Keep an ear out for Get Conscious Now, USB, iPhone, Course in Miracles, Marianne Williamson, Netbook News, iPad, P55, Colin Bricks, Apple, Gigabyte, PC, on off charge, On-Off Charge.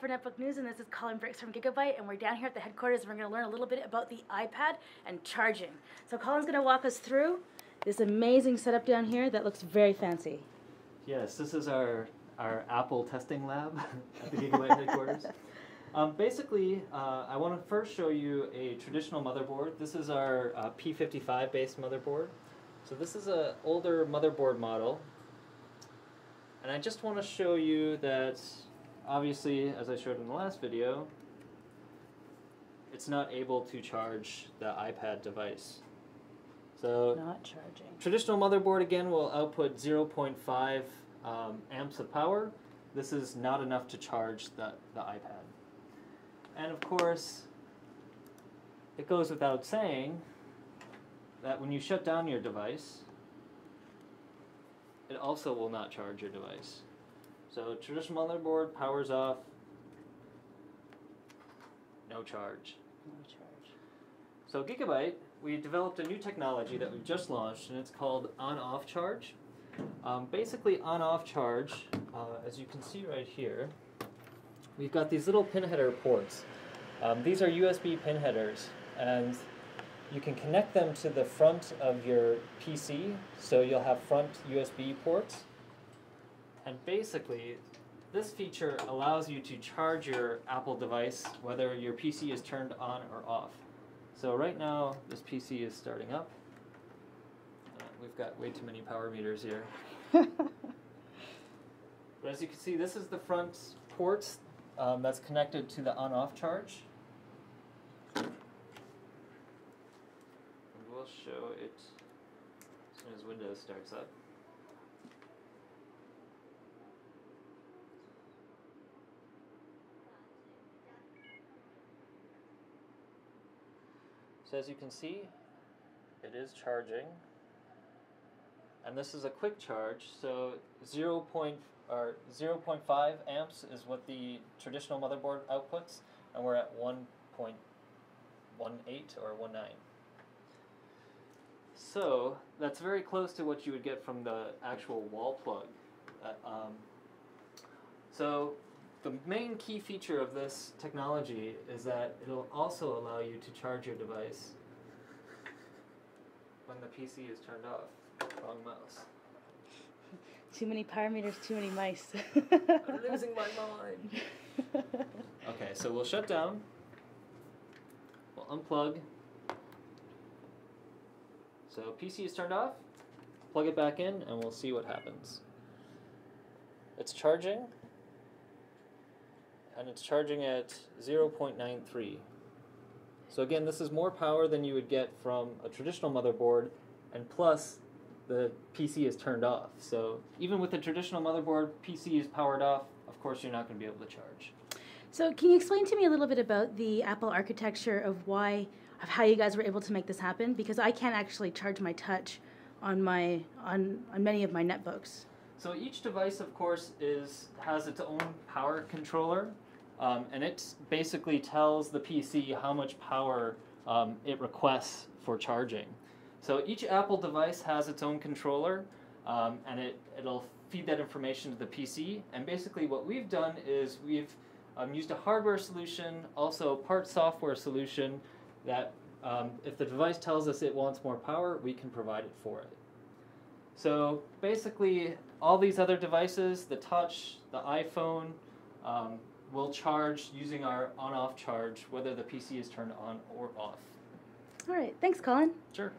for Netbook News, and this is Colin Bricks from Gigabyte, and we're down here at the headquarters, and we're going to learn a little bit about the iPad and charging. So Colin's going to walk us through this amazing setup down here that looks very fancy. Yes, this is our Apple testing lab at the Gigabyte headquarters. Basically, I want to first show you a traditional motherboard. This is our P55 based motherboard. So this is an older motherboard model, and I just want to show you that obviously, as I showed in the last video, it's not able to charge the iPad device. So not charging. Traditional motherboard again will output 0.5 amps of power. This is not enough to charge the iPad. And of course, it goes without saying that when you shut down your device, it also will not charge your device. So traditional motherboard powers off, no charge. No charge. So Gigabyte, we developed a new technology that we've just launched, and it's called on off charge. Basically, on off charge, as you can see right here, we've got these little pin header ports. These are USB pin headers, and you can connect them to the front of your PC, so you'll have front USB ports. And basically, this feature allows you to charge your Apple device whether your PC is turned on or off. So right now, this PC is starting up. We've got way too many power meters here. But as you can see, this is the front port that's connected to the on-off charge. And we'll show it as soon as Windows starts up. So as you can see, it is charging, and this is a quick charge. So 0.5 amps is what the traditional motherboard outputs, and we're at 1.18 or 1.9. So that's very close to what you would get from the actual wall plug. So the main key feature of this technology is that it'll also allow you to charge your device when the PC is turned off. Wrong mouse. Too many power meters, too many mice. I'm losing my mind. Okay, so we'll shut down. We'll unplug. So PC is turned off. Plug it back in, and we'll see what happens. It's charging. And it's charging at 0.93. So again, this is more power than you would get from a traditional motherboard, and plus the PC is turned off. So even with a traditional motherboard, PC is powered off, of course you're not going to be able to charge. So can you explain to me a little bit about the Apple architecture of how you guys were able to make this happen? Because I can't actually charge my touch on many of my netbooks. So each device, of course, has its own power controller, and it basically tells the PC how much power it requests for charging. So each Apple device has its own controller, and it'll feed that information to the PC. And basically what we've done is we've used a hardware solution, also a part software solution, that if the device tells us it wants more power, we can provide it for it. So basically, all these other devices, the Touch, the iPhone, will charge using our on-off charge, whether the PC is turned on or off. All right. Thanks, Colin. Sure.